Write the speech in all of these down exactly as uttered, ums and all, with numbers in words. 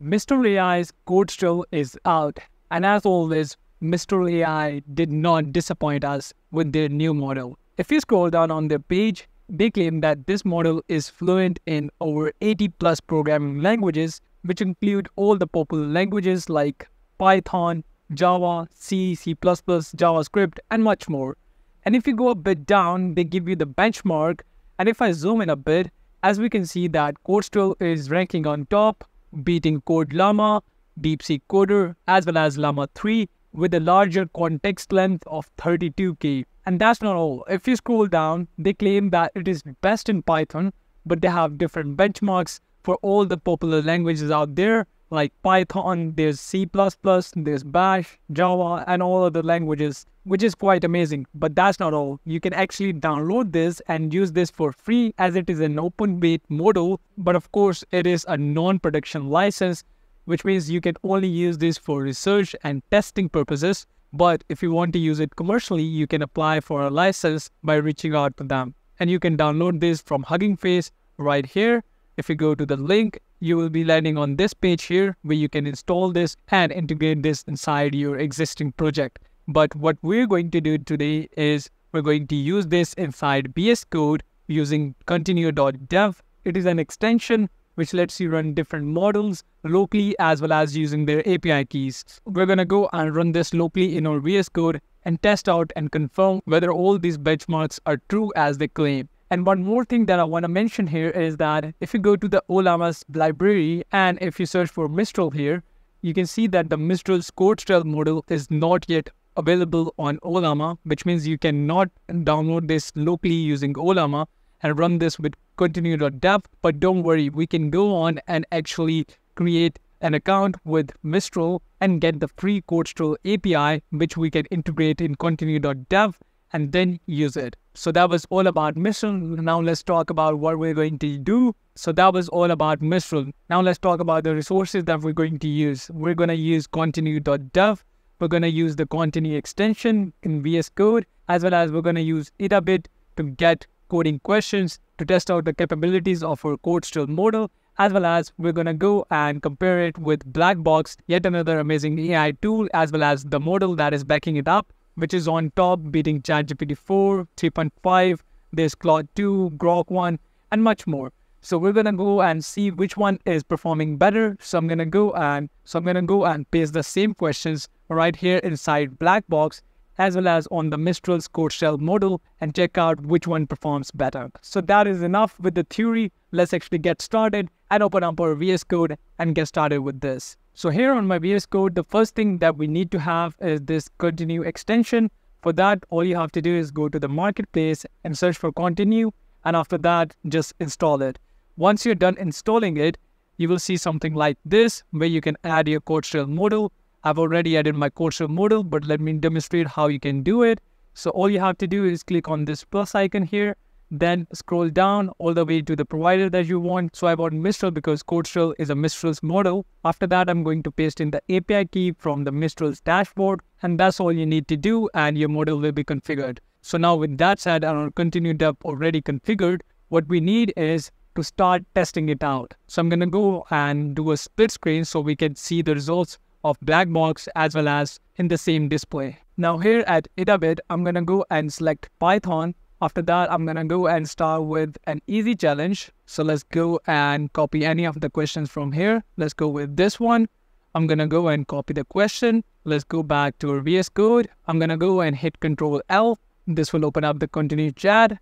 Mistral A I's Codestral is out, and as always, Mistral A I did not disappoint us with their new model. If you scroll down on their page, they claim that this model is fluent in over eighty plus programming languages, which include all the popular languages like Python, Java, C, C plus plus, JavaScript, and much more. And if you go a bit down, they give you the benchmark, and if I zoom in a bit, as we can see that Codestral is ranking on top, beating Code Llama, Deep-C Coder, as well as Llama three with a larger context length of thirty-two K. And that's not all. If you scroll down, they claim that it is best in Python, but they have different benchmarks for all the popular languages out there, like Python, there's C plus plus, there's Bash, Java, and all other languages, which is quite amazing. But that's not all. You can actually download this and use this for free as it is an open beta model. But of course, it is a non-production license, which means you can only use this for research and testing purposes. But if you want to use it commercially, you can apply for a license by reaching out to them. And you can download this from Hugging Face right here. If you go to the link, you will be landing on this page here where you can install this and integrate this inside your existing project. But what we're going to do today is we're going to use this inside V S Code using continue dot dev. It is an extension which lets you run different models locally as well as using their A P I keys. We're going to go and run this locally in our V S Code and test out and confirm whether all these benchmarks are true as they claim. And one more thing that I want to mention here is that if you go to the Ollama's library and if you search for Mistral here, you can see that the Mistral's Codestral model is not yet available on Ollama, which means you cannot download this locally using Ollama and run this with continue dot dev. But don't worry, we can go on and actually create an account with Mistral and get the free Codestral A P I, which we can integrate in continue dot dev and then use it. So that was all about Mistral. Now let's talk about what we're going to do. So that was all about Mistral. Now let's talk about the resources that we're going to use. We're going to use continue dot dev. We're going to use the continue extension in V S Code, as well as we're going to use Edabit to get coding questions to test out the capabilities of our Codestral model, as well as we're going to go and compare it with Blackbox, yet another amazing A I tool, as well as the model that is backing it up, which is on top, beating ChatGPT four, three point five, there's Claude two, Grok one, and much more. So we're gonna go and see which one is performing better. So I'm gonna go and so I'm gonna go and paste the same questions right here inside Blackbox, as well as on the Mistral's Codestral model, and check out which one performs better. So that is enough with the theory. Let's actually get started and open up our V S Code and get started with this. So here on my V S Code, the first thing that we need to have is this continue extension. For that, all you have to do is go to the marketplace and search for continue. And after that, just install it. Once you're done installing it, you will see something like this, where you can add your Codestral model. I've already added my Codestral model, but let me demonstrate how you can do it. So all you have to do is click on this plus icon here, then scroll down all the way to the provider that you want. So I want Mistral because Codestral is a Mistral's model. After that, I'm going to paste in the A P I key from the Mistral's dashboard. And that's all you need to do, and your model will be configured. So now with that said, and our continue dot dev already configured, what we need is to start testing it out. So I'm going to go and do a split screen so we can see the results of Blackbox as well as in the same display. Now here at Edabit, I'm going to go and select Python. After that, I'm going to go and start with an easy challenge. So let's go and copy any of the questions from here. Let's go with this one. I'm going to go and copy the question. Let's go back to our V S Code. I'm going to go and hit control L. This will open up the continue chat.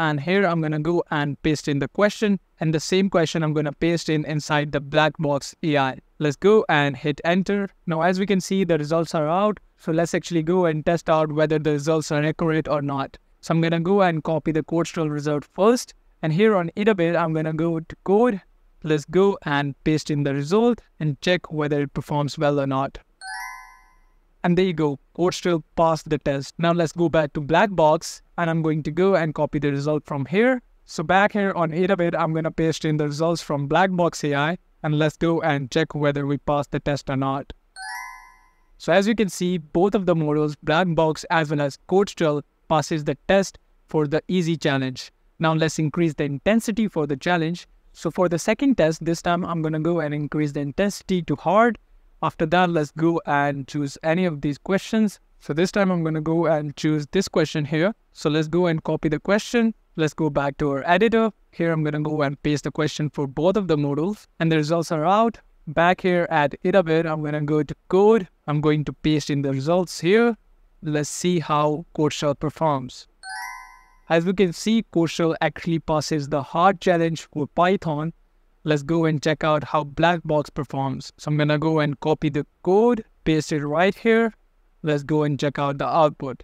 And here I'm going to go and paste in the question. And the same question I'm going to paste in inside the Blackbox A I. Let's go and hit enter. Now, as we can see, the results are out. So let's actually go and test out whether the results are accurate or not. So I'm going to go and copy the Codestral result first. And here on Edabit, I'm going to go to code. Let's go and paste in the result and check whether it performs well or not. And there you go, Codestral passed the test. Now let's go back to Blackbox and I'm going to go and copy the result from here. So back here on Edabit, I'm going to paste in the results from Blackbox A I and let's go and check whether we passed the test or not. So as you can see, both of the models, Blackbox as well as Codestral, passes the test for the easy challenge. Now let's increase the intensity for the challenge. So for the second test, this time I'm going to go and increase the intensity to hard. After that, let's go and choose any of these questions. So this time I'm going to go and choose this question here. So let's go and copy the question. Let's go back to our editor. Here I'm going to go and paste the question for both of the modules, and the results are out. Back here at Edabit, I'm going to go to code. I'm going to paste in the results here. Let's see how Codestral performs. As we can see, Codestral actually passes the hard challenge for Python. Let's go and check out how Blackbox performs. So I'm going to go and copy the code, paste it right here. Let's go and check out the output.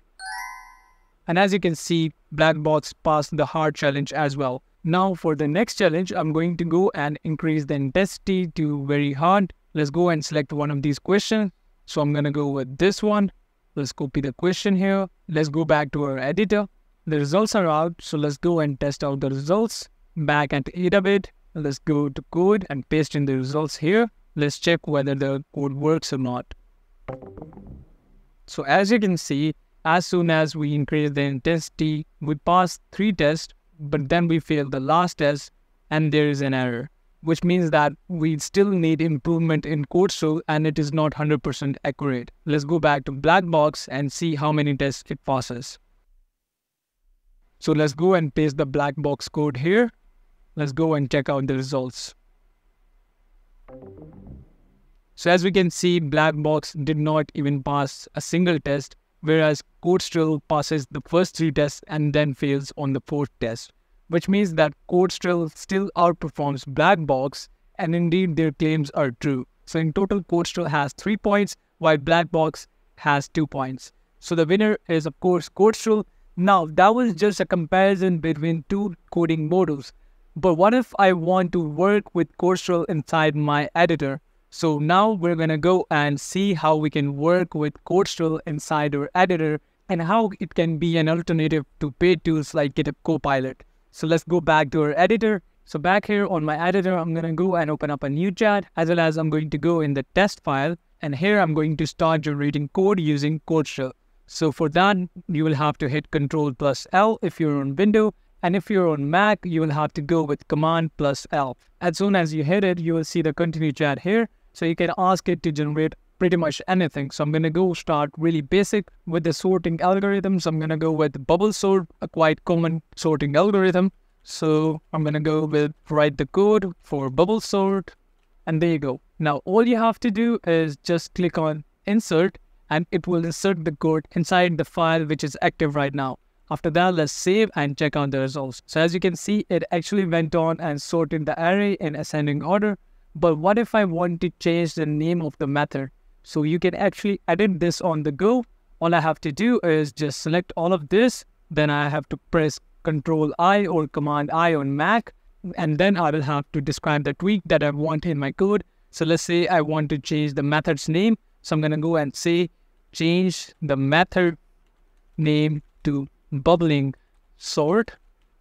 And as you can see, Blackbox passed the hard challenge as well. Now for the next challenge, I'm going to go and increase the intensity to very hard. Let's go and select one of these questions. So I'm going to go with this one. Let's copy the question here. Let's go back to our editor. The results are out. So let's go and test out the results. Back at Edabit, let's go to code and paste in the results here. Let's check whether the code works or not. So as you can see, as soon as we increase the intensity, we passed three tests, but then we failed the last test and there is an error, which means that we still need improvement in Codestral and it is not one hundred percent accurate. Let's go back to Blackbox and see how many tests it passes. So let's go and paste the Blackbox code here. Let's go and check out the results. So as we can see, Blackbox did not even pass a single test, whereas Codestral passes the first three tests and then fails on the fourth test, which means that Codestral still outperforms Blackbox, and indeed their claims are true. So in total, Codestral has three points, while Blackbox has two points. So the winner is, of course, Codestral. Now, that was just a comparison between two coding modules. But what if I want to work with Codestral inside my editor? So now we're going to go and see how we can work with Codestral inside our editor and how it can be an alternative to paid tools like GitHub Copilot. So let's go back to our editor. So back here on my editor, I'm going to go and open up a new chat, as well as I'm going to go in the test file. And here I'm going to start generating code using Codestral. So for that, you will have to hit control plus L if you're on Windows. And if you're on Mac, you will have to go with command plus L. As soon as you hit it, you will see the continue chat here. So you can ask it to generate pretty much anything. So I'm going to go start really basic with the sorting algorithm. So I'm going to go with bubble sort, a quite common sorting algorithm. So I'm going to go with write the code for bubble sort. And there you go. Now all you have to do is just click on insert and it will insert the code inside the file which is active right now. After that, let's save and check out the results. So as you can see, it actually went on and sorted the array in ascending order. But what if I want to change the name of the method? So you can actually edit this on the go. All I have to do is just select all of this. Then I have to press control I or command I on Mac. And then I will have to describe the tweak that I want in my code. So let's say I want to change the method's name. So I'm going to go and say change the method name to bubbling sort.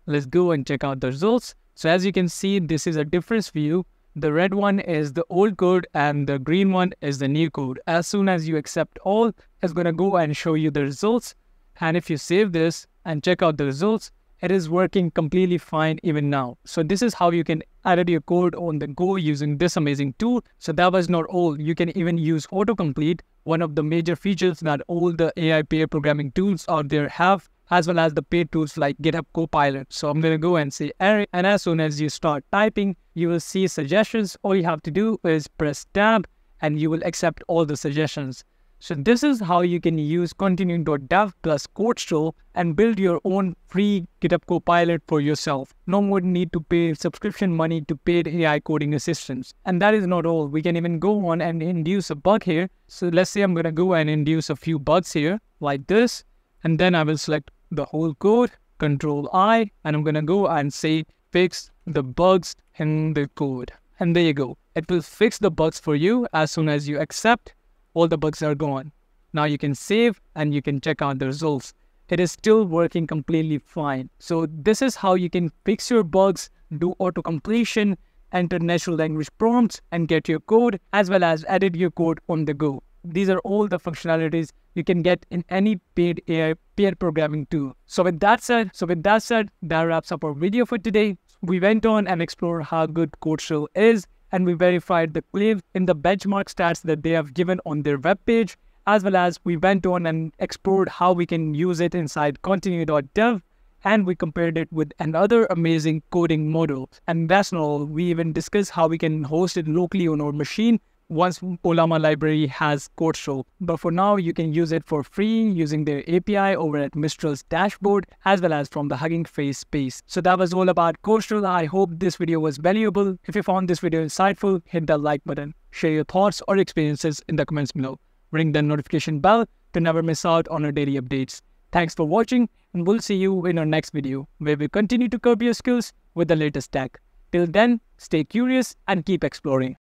Let's go and check out the results. So as you can see, this is a difference view. The red one is the old code and the green one is the new code. As soon as you accept all, it's going to go and show you the results. And if you save this and check out the results, it is working completely fine even now. So this is how you can edit your code on the go using this amazing tool. So that was not all. You can even use autocomplete, one of the major features that all the A I pair programming tools out there have, as well as the paid tools like GitHub Copilot. So I'm going to go and say array, and as soon as you start typing, you will see suggestions. All you have to do is press tab and you will accept all the suggestions. So this is how you can use continue dot dev plus Codestral and build your own free GitHub Copilot for yourself. No more need to pay subscription money to paid A I coding assistants. And that is not all. We can even go on and induce a bug here. So let's say I'm going to go and induce a few bugs here like this. And then I will select the whole code, control I, and I'm going to go and say fix the bugs in the code. And there you go. It will fix the bugs for you. As soon as you accept, all the bugs are gone. Now you can save and you can check out the results. It is still working completely fine. So this is how you can fix your bugs, do auto-completion, enter natural language prompts and get your code, as well as edit your code on the go. These are all the functionalities you can get in any paid A I pair programming tool. So with that said, so with that said, that wraps up our video for today. We went on and explored how good Codestral is, and we verified the claims in the benchmark stats that they have given on their webpage, as well as we went on and explored how we can use it inside continue dot dev, and we compared it with another amazing coding model. And that's not all, we even discussed how we can host it locally on our machine once Ollama library has Codestral. But for now, you can use it for free using their A P I over at Mistral's dashboard, as well as from the Hugging Face space. So that was all about Codestral. I hope this video was valuable. If you found this video insightful, hit that like button. Share your thoughts or experiences in the comments below. Ring the notification bell to never miss out on our daily updates. Thanks for watching, and we'll see you in our next video, where we continue to curb your skills with the latest tech. Till then, stay curious and keep exploring.